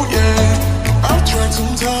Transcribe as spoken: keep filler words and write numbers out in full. yeah. I've tried sometimes.